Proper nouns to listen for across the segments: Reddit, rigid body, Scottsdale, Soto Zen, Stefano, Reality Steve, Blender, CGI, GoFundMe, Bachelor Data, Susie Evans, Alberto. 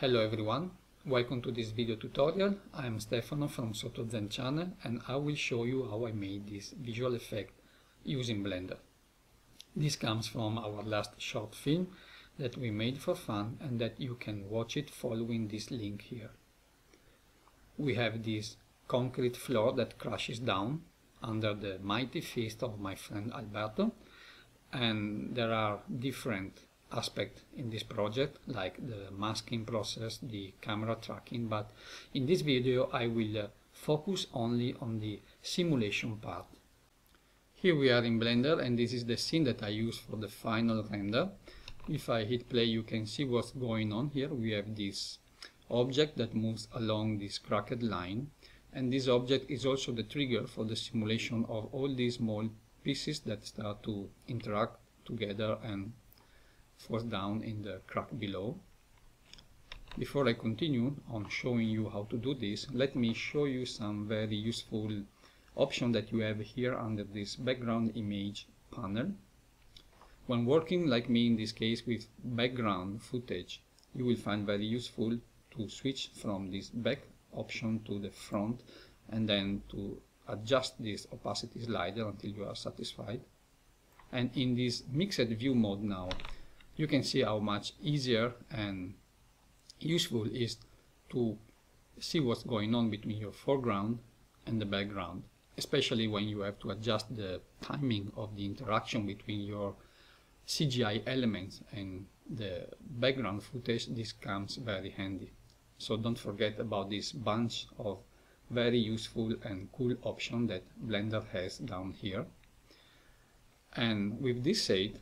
Hello everyone, welcome to this video tutorial. I am Stefano from Soto Zen channel and I will show you how I made this visual effect using Blender. This comes from our last short film that we made for fun and that you can watch it following this link here. We have this concrete floor that crashes down under the mighty fist of my friend Alberto, and there are different aspect in this project, like the masking process, the camera tracking, but in this video I will focus only on the simulation part. Here we are in Blender and this is the scene that I use for the final render. If I hit play you can see what's going on here. We have this object that moves along this cracked line, and this object is also the trigger for the simulation of all these small pieces that start to interact together and force down in the crack below. Before I continue on showing you how to do this, let me show you some very useful option that you have here under this background image panel. When working like me in this case with background footage, you will find very useful to switch from this back option to the front and then to adjust this opacity slider until you are satisfied. And in this mixed view mode now, you can see how much easier and useful it is to see what's going on between your foreground and the background, especially when you have to adjust the timing of the interaction between your CGI elements and the background footage. This comes very handy. So don't forget about this bunch of very useful and cool options that Blender has down here. And with this said,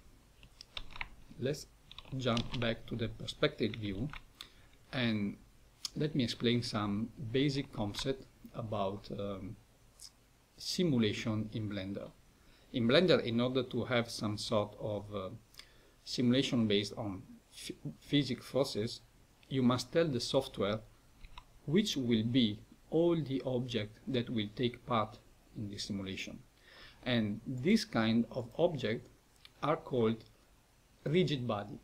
let's jump back to the perspective view and let me explain some basic concept about simulation in Blender. In Blender, in order to have some sort of simulation based on physics forces, you must tell the software which will be all the objects that will take part in the simulation. And this kind of object are called rigid body.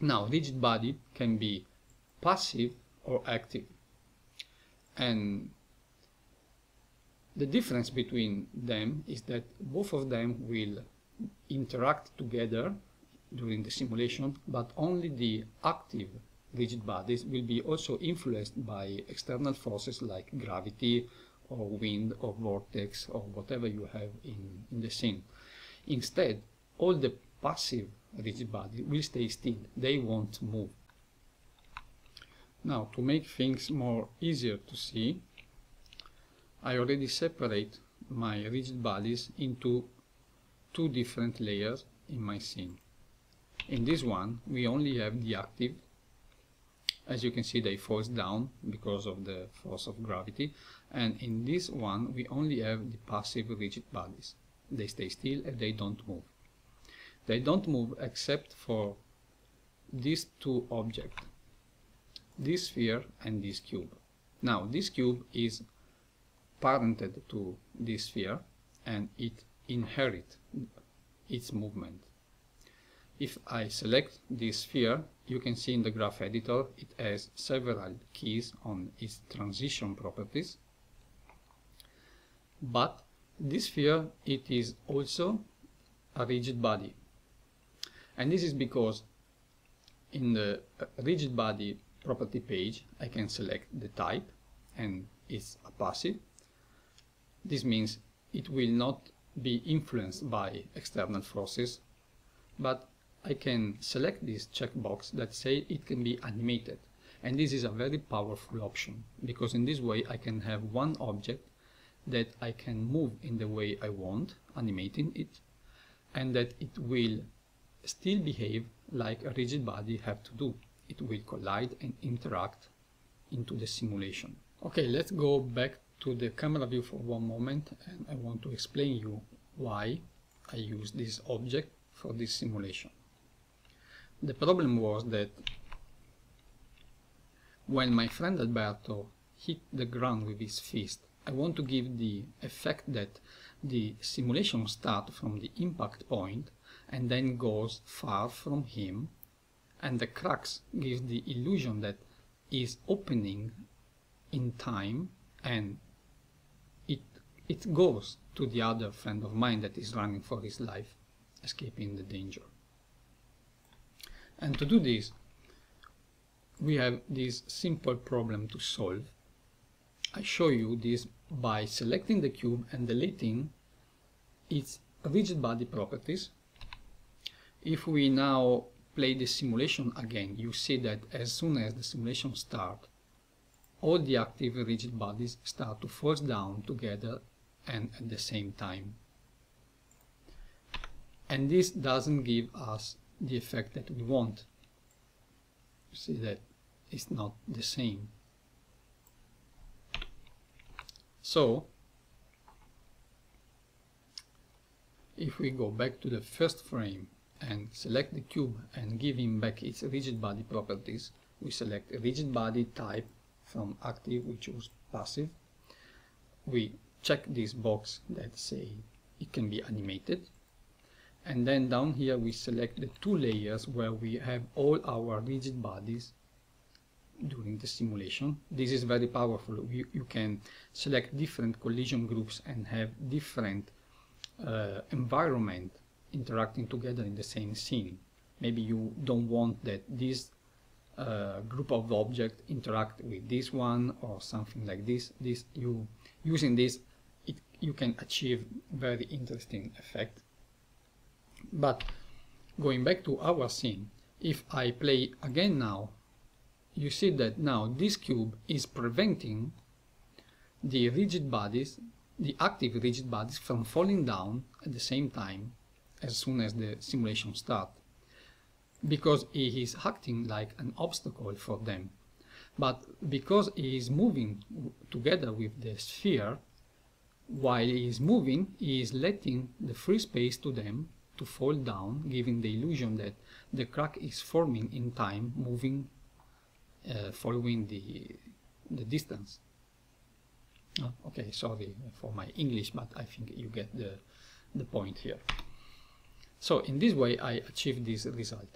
Now, rigid body can be passive or active, and the difference between them is that both of them will interact together during the simulation, but only the active rigid bodies will be also influenced by external forces like gravity or wind or vortex or whatever you have in the scene. Instead, all the passive rigid body will stay still, they won't move. Now, to make things more easier to see, I already separate my rigid bodies into two different layers in my scene. In this one we only have the active. As you can see, they fall down because of the force of gravity, and in this one we only have the passive rigid bodies. They stay still and they don't move. They don't move except for these two objects, this sphere and this cube. Now, this cube is parented to this sphere and it inherits its movement. If I select this sphere, you can see in the graph editor it has several keys on its transition properties, but this sphere, it is also a rigid body. And this is because in the rigid body property page I can select the type and it's a passive. This means it will not be influenced by external forces, but I can select this checkbox that says it can be animated. And this is a very powerful option, because in this way I can have one object that I can move in the way I want, animating it, and that it will still behave like a rigid body have to do. It will collide and interact into the simulation. Okay, let's go back to the camera view for one moment and I want to explain you why I use this object for this simulation. The problem was that when my friend Alberto hit the ground with his fist, I want to give the effect that the simulation starts from the impact point and then goes far from him and the cracks give the illusion that is opening in time, and it goes to the other friend of mine that is running for his life, escaping the danger. And to do this, we have this simple problem to solve. I show you this by selecting the cube and deleting its rigid body properties. If we now play the simulation again, you see that as soon as the simulation starts, all the active rigid bodies start to force down together and at the same time. And this doesn't give us the effect that we want. You see that it's not the same. So, if we go back to the first frame and select the cube and give him back its rigid body properties, we select rigid body type. From active we choose passive. We check this box that say it can be animated, and then down here we select the two layers where we have all our rigid bodies during the simulation. This is very powerful. You can select different collision groups and have different environment interacting together in the same scene. Maybe you don't want that this group of objects interact with this one or something like this. Using this you can achieve very interesting effect. But going back to our scene, if I play again now, you see that now this cube is preventing the rigid bodies, the active rigid bodies, from falling down at the same time as soon as the simulation starts, because he is acting like an obstacle for them. But because he is moving together with the sphere, while he is moving, he is letting the free space to them to fall down, giving the illusion that the crack is forming in time, moving, following the distance. Oh, okay, sorry for my English, but I think you get the point here. So in this way I achieved this result.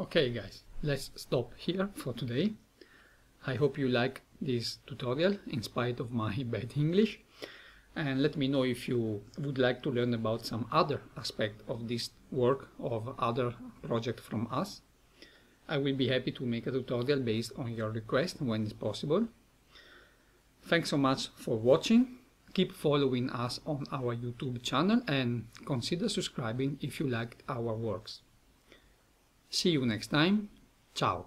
Okay guys, let's stop here for today. I hope you like this tutorial in spite of my bad English, and let me know if you would like to learn about some other aspect of this work or other project from us. I will be happy to make a tutorial based on your request when it's possible. Thanks so much for watching. Keep following us on our YouTube channel and consider subscribing if you liked our works. See you next time. Ciao!